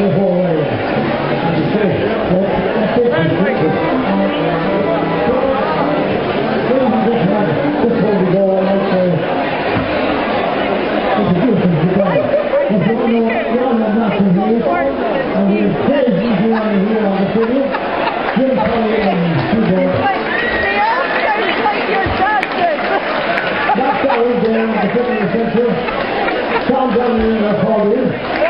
Down the center. Down the